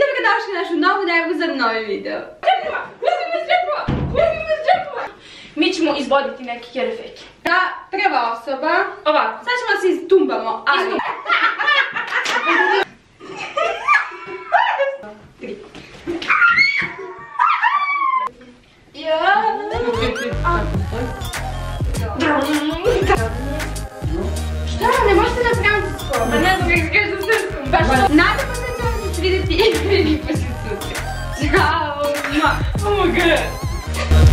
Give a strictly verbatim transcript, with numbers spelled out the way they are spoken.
Witam kanałeczkę na naszym nowym dniu za nowym wideo. Mićmu izvoditi neki jerefeki. Ta prva osoba, ovako, sad ćemo se izdumbamo, ali... Šta, ne možete na francuskom? Pa ne znam kako se kažem srpskom. Nadamo se da vam se vidjeti i priliku se sutra. Ćao! Oh my god!